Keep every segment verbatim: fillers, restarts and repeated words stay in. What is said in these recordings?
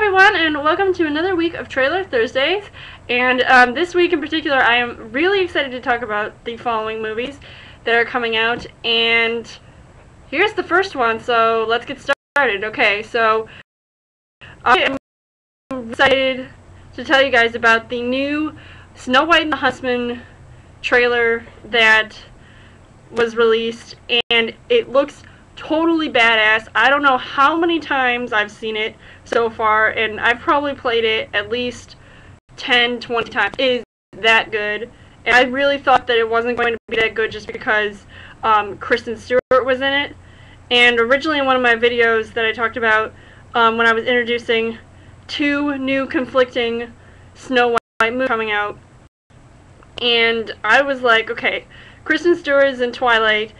everyone, and welcome to another week of Trailer Thursdays. And um, this week in particular, I am really excited to talk about the following movies that are coming out. And here's the first one, so let's get started. Okay, so I'm excited to tell you guys about the new Snow White and the Huntsman trailer that was released, and it looks totally badass. I don't know how many times I've seen it so far, and I've probably played it at least ten, twenty times. It is that good, and I really thought that it wasn't going to be that good just because um, Kristen Stewart was in it. And originally in one of my videos that I talked about um, when I was introducing two new conflicting Snow White movies coming out, and I was like, okay, Kristen Stewart is in Twilight.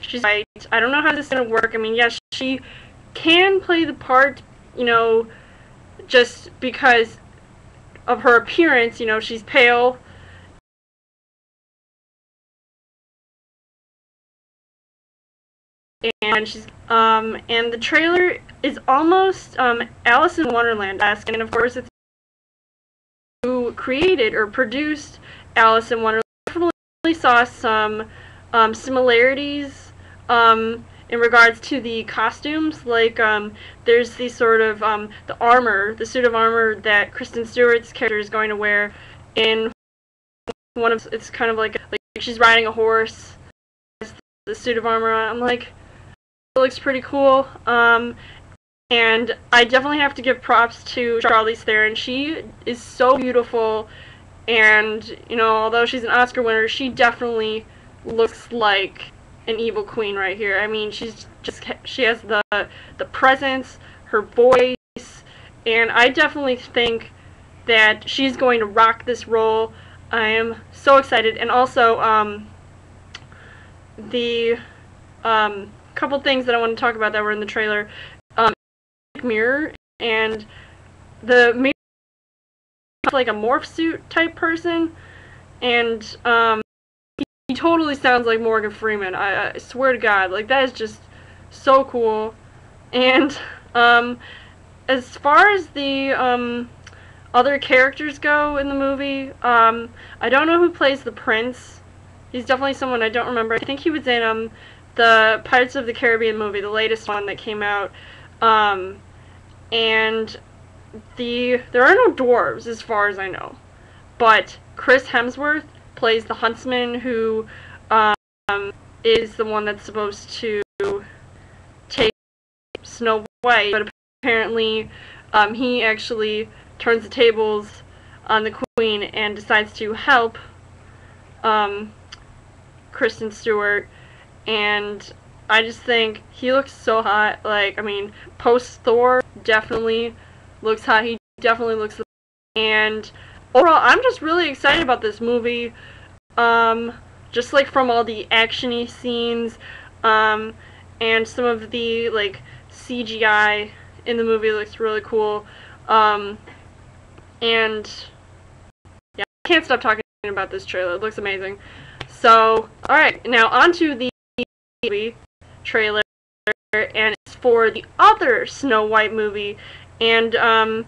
She's right. I don't know how this is going to work. I mean, yes, she can play the part, you know, just because of her appearance. You know, she's pale. And she's, um, and the trailer is almost, um, Alice in Wonderland-esque. And of course, it's who created or produced Alice in Wonderland. I definitely saw some, um, similarities Um, in regards to the costumes. Like, um, there's the sort of, um, the armor, the suit of armor that Kristen Stewart's character is going to wear in one of, it's kind of like, like she's riding a horse, the suit of armor on. I'm like, it looks pretty cool, um, and I definitely have to give props to Charlize Theron. She is so beautiful, and, you know, although she's an Oscar winner, she definitely looks like an evil queen right here. I mean, she's just, she has the the presence, her voice, and I definitely think that she's going to rock this role. I am so excited. And also, um, the um, couple things that I want to talk about that were in the trailer, um, Mirror, and the Mirror, like a morph suit type person, and um, he totally sounds like Morgan Freeman. I, I swear to God, like, that is just so cool. And um, as far as the um, other characters go in the movie, um, I don't know who plays the prince. He's definitely someone I don't remember. I think he was in um, the Pirates of the Caribbean movie, the latest one that came out. Um, and the there are no dwarves as far as I know, but Chris Hemsworth plays the huntsman, who um, is the one that's supposed to take Snow White, but apparently um, he actually turns the tables on the queen and decides to help um, Kristen Stewart. And I just think he looks so hot. Like, I mean, post Thor, definitely looks hot. He definitely looks the and overall, I'm just really excited about this movie, um, just, like, from all the action-y scenes, um, and some of the, like, C G I in the movie looks really cool, um, and, yeah, I can't stop talking about this trailer. It looks amazing. So, alright, now onto the movie trailer, and it's for the other Snow White movie, and, um,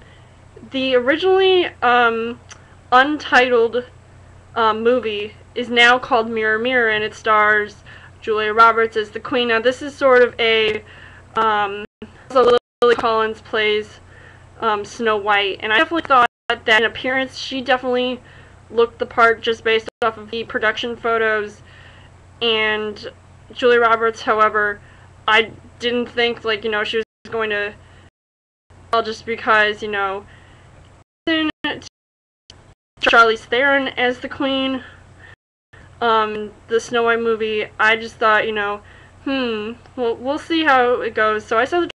the originally, um, untitled uh, movie is now called Mirror Mirror, and it stars Julia Roberts as the queen. Now, this is sort of a, um, also Lily Collins plays um, Snow White, and I definitely thought that in appearance, she definitely looked the part just based off of the production photos. And Julia Roberts, however, I didn't think, like, you know, she was going to, well, just because, you know, Charlize Theron as the queen, um, the Snow White movie, I just thought, you know, hmm, well, we'll see how it goes. So I saw the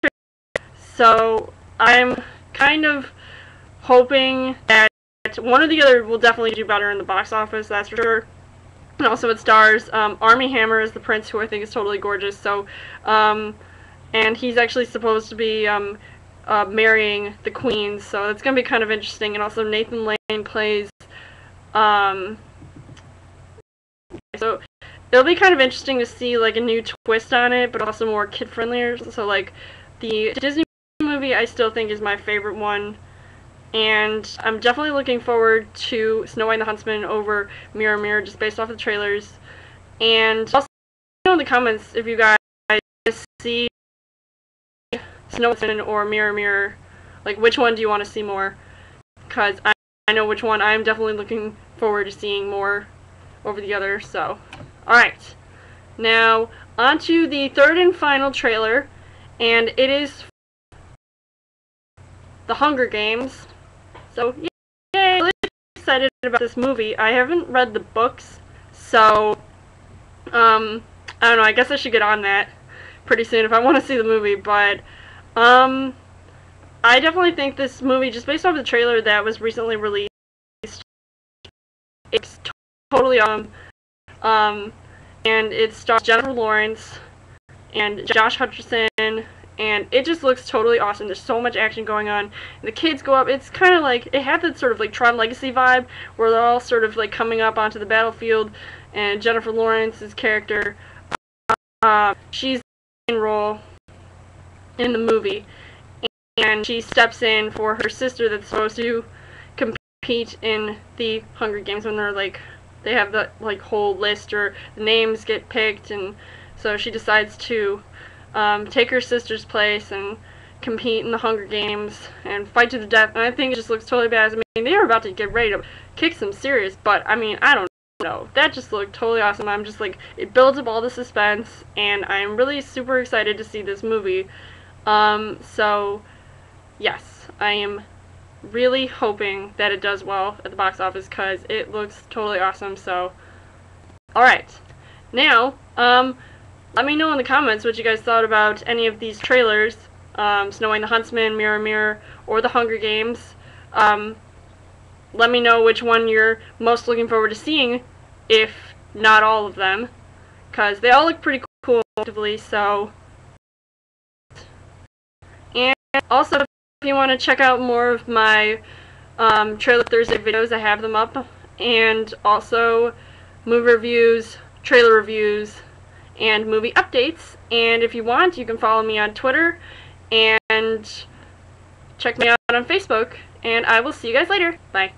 trailer, so I'm kind of hoping that one or the other will definitely do better in the box office, that's for sure. And also it stars um, Armie Hammer as the prince, who I think is totally gorgeous. So, um, and he's actually supposed to be um, uh, marrying the queen, so that's going to be kind of interesting. And also Nathan Lane plays, um, so it'll be kind of interesting to see, like, a new twist on it, but also more kid-friendlier. So, like, the Disney movie I still think is my favorite one. And I'm definitely looking forward to Snow White and the Huntsman over Mirror Mirror, just based off the trailers. And also, let me know in the comments if you guys see Snow White and the Huntsman or Mirror Mirror. Like, which one do you want to see more? Because I, I know which one I'm definitely looking forward to seeing more over the other, so. Alright, now on to the third and final trailer, and it is The Hunger Games. So, yay! I'm really excited about this movie. I haven't read the books, so, um, I don't know, I guess I should get on that pretty soon if I want to see the movie, but, um, I definitely think this movie, just based off the trailer that was recently released, it's totally um, um, and it stars Jennifer Lawrence and Josh Hutcherson, and it just looks totally awesome. There's so much action going on. The kids go up. It's kind of like, it had that sort of like Tron Legacy vibe, where they're all sort of like coming up onto the battlefield, and Jennifer Lawrence's character, uh, she's in the main role in the movie, and she steps in for her sister that's supposed to compete in the Hunger Games when they're like, they have the like whole list or the names get picked, and so she decides to um, take her sister's place and compete in the Hunger Games and fight to the death, and I think it just looks totally badass. I mean, they are about to get ready to kick some serious butt, but I mean, I don't know, that just looked totally awesome. I'm just like, it builds up all the suspense, and I'm really super excited to see this movie. Um, so yes, I am really hoping that it does well at the box office, because it looks totally awesome. So, alright. Now, um, let me know in the comments what you guys thought about any of these trailers, um, Snow White and the Huntsman, Mirror Mirror, or The Hunger Games. Um, let me know which one you're most looking forward to seeing, if not all of them, because they all look pretty cool, so. And also, if you want to check out more of my um, Trailer Thursday videos, I have them up, and also movie reviews, trailer reviews, and movie updates. And if you want, you can follow me on Twitter, and check me out on Facebook, and I will see you guys later. Bye.